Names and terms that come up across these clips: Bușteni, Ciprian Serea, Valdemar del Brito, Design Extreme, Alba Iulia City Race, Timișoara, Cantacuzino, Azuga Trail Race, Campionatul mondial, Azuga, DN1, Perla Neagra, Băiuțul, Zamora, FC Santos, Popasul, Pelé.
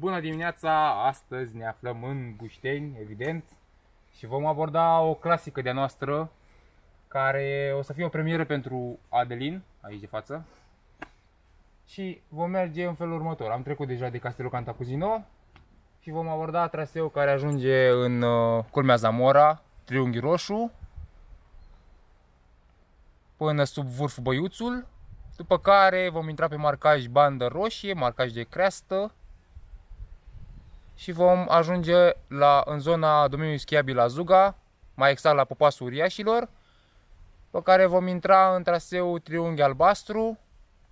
Bună dimineața! Astăzi ne aflăm în Bușteni, evident, și vom aborda o clasică de-a noastră, care o să fie o premieră pentru Adelin, aici de față. Și vom merge în felul următor. Am trecut deja de castelul Cantacuzino și vom aborda traseul care ajunge în culmea Zamora, triunghi roșu, până sub vârful Băiuțul, după care vom intra pe marcaj bandă roșie, marcaj de creastă, și vom ajunge în zona domeniului schiabil Azuga, mai exact la Popasul Uriașilor, pe care vom intra în traseul triunghi albastru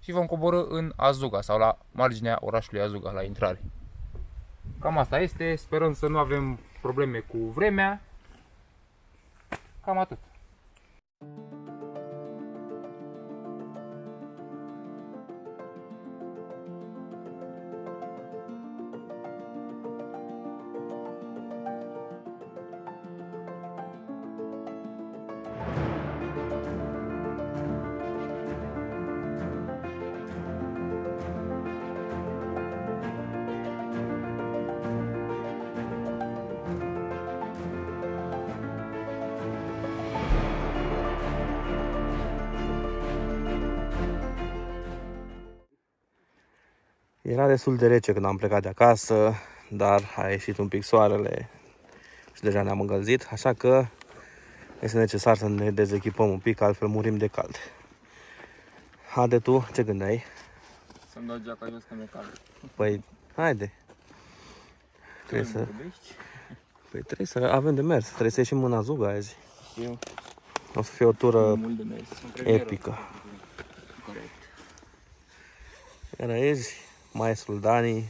și vom coborî în Azuga sau la marginea orașului Azuga la intrare. Cam asta este, sperăm să nu avem probleme cu vremea. Cam atât. Era destul de rece când am plecat de acasă, dar a ieșit un pic soarele și deja ne-am încălzit, așa că este necesar să ne dezechipăm un pic, altfel murim de cald. Haide, tu ce gândeai? Să-mi dau geaca jos că mi-e cald. Păi, haide. Păi trebuie să avem de mers, trebuie să ieșim în Azuga azi. Știu. O să fie o tură epică. Corect. Iar azi, maestrul Dani.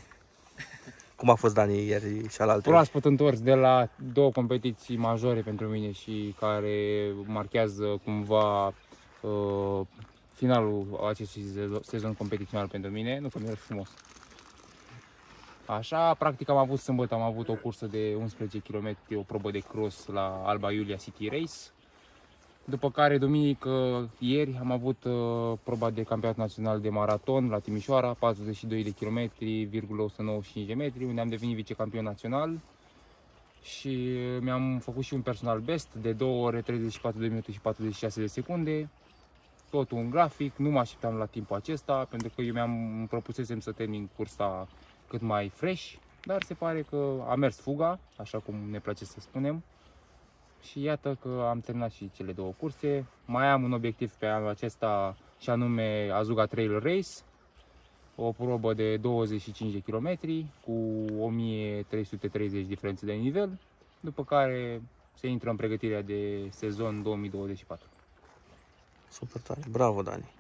Cum a fost Dani ieri și alaltă? Proaspăt întors de la două competiții majore pentru mine și care marchează cumva finalul acestui sezon competițional pentru mine. Nu că mi-e frumos. Așa, practic am avut sâmbătă, am avut o cursă de 11 km, o probă de cross la Alba Iulia City Race. După care, duminică, ieri, am avut proba de campionat național de maraton la Timișoara, 42 de km, 195 de metri, unde am devenit vicecampion național și mi-am făcut și un personal best de 2 ore, 34 de minute și 46 de secunde. Totul un grafic, nu mă așteptam la timpul acesta, pentru că eu mi-am propusesem să termin cursa cât mai fresh, dar se pare că a mers fuga, așa cum ne place să spunem. Și iată că am terminat și cele două curse. Mai am un obiectiv pe anul acesta și anume Azuga Trail Race, o probă de 25 de km cu 1330 diferențe de nivel, după care se intră în pregătirea de sezon 2024. Super tare, bravo Dani!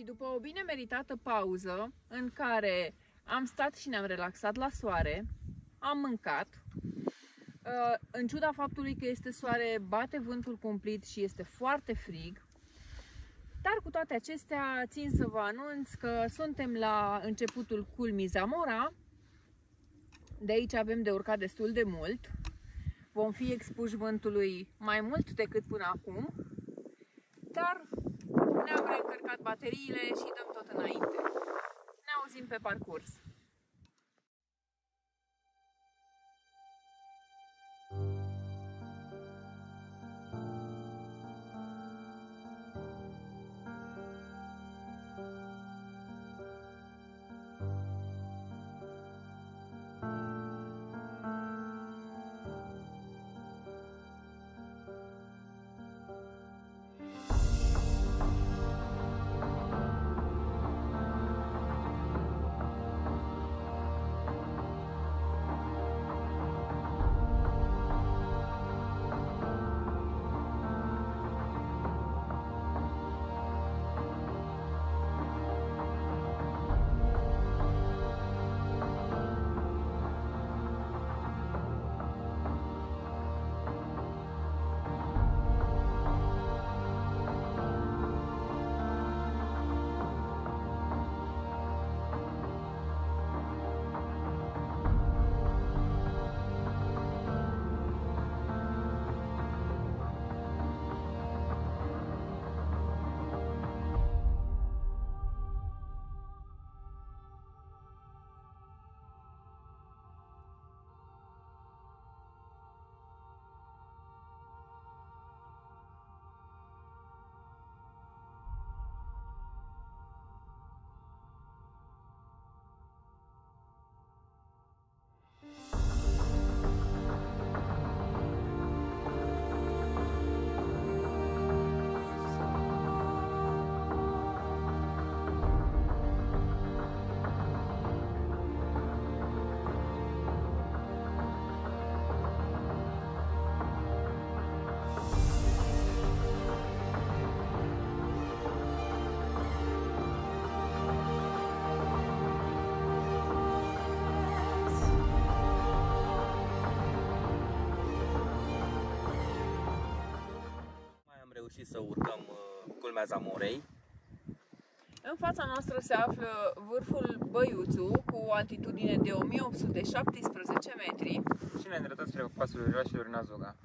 Și după o bine meritată pauză în care am stat și ne-am relaxat la soare, am mâncat, în ciuda faptului că este soare, bate vântul cumplit și este foarte frig, dar cu toate acestea țin să vă anunț că suntem la începutul culmii Zamora. De aici avem de urcat destul de mult. Vom fi expuși vântului mai mult decât până acum, dar ne-am reîncărcat bateriile și dăm tot înainte. Ne auzim pe parcurs! Și să urcăm culmea Zamorei. În fața noastră se află vârful Băiuțul cu o altitudine de 1817 metri. Și ne îndreptăm spre pasul Roșilor în Azuga.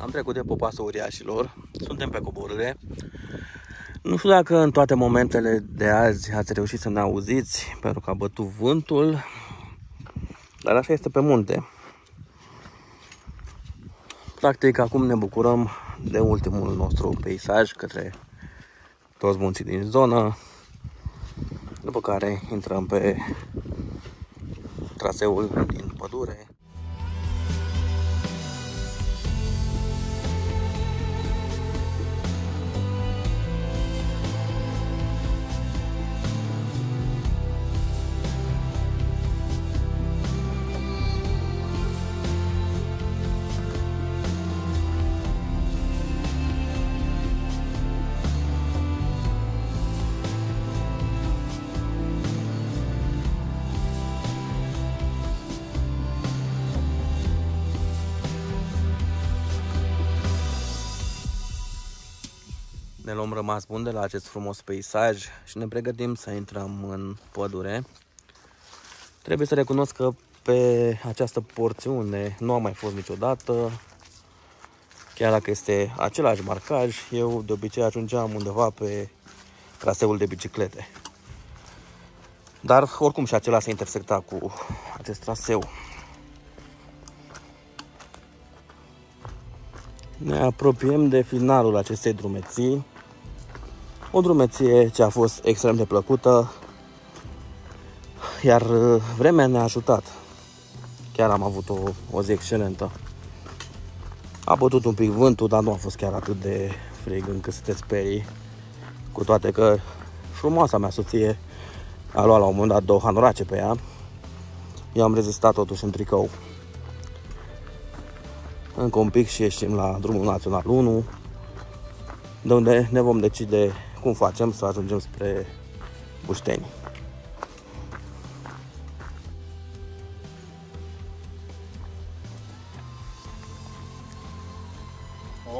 Am trecut de popasa uriașilor, suntem pe coborâre. Nu știu dacă în toate momentele de azi ați reușit să ne auziți, pentru că a bătut vântul, dar așa este pe munte. Practic, acum ne bucurăm de ultimul nostru peisaj către toți munții din zonă, după care intrăm pe traseul din pădure. Ne luăm rămas bun de la acest frumos peisaj și ne pregătim să intrăm în pădure. Trebuie să recunosc că pe această porțiune nu am mai fost niciodată. Chiar dacă este același marcaj, eu de obicei ajungeam undeva pe traseul de biciclete. Dar oricum și acela se intersecta cu acest traseu. Ne apropiem de finalul acestei drumeții. O drumeție ce a fost extrem de plăcută, iar vremea ne-a ajutat. Chiar am avut o zi excelentă. A bătut un pic vântul, dar nu a fost chiar atât de frig încât să te sperii. Cu toate că frumoasa mea soție a luat la un moment dat două hanorace pe ea. Eu am rezistat totuși în tricou. Încă un pic și ieșim la drumul național 1, de unde ne vom decide cum facem să ajungem spre Bușteni.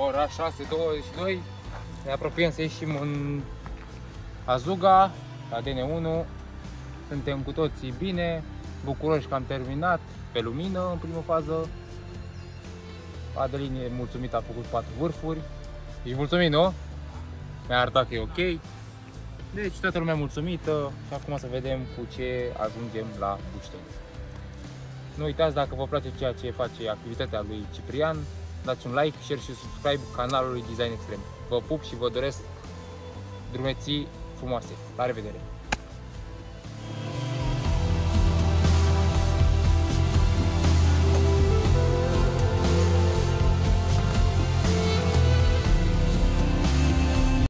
Ora 6:22, ne apropiem să ieșim în Azuga, la DN1. Suntem cu toții bine, bucuroși că am terminat pe lumină în prima fază. Adelin e mulțumit, a făcut 4 vârfuri. Ești mulțumit, nu? Mi-a arătat că e ok. Deci toată lumea mulțumită și acum să vedem cu ce ajungem la Bușteni. Nu uitați, dacă vă place ceea ce face activitatea lui Ciprian, dați un like, share și subscribe canalului Design Extreme. Vă pup și vă doresc drumeții frumoase. La revedere!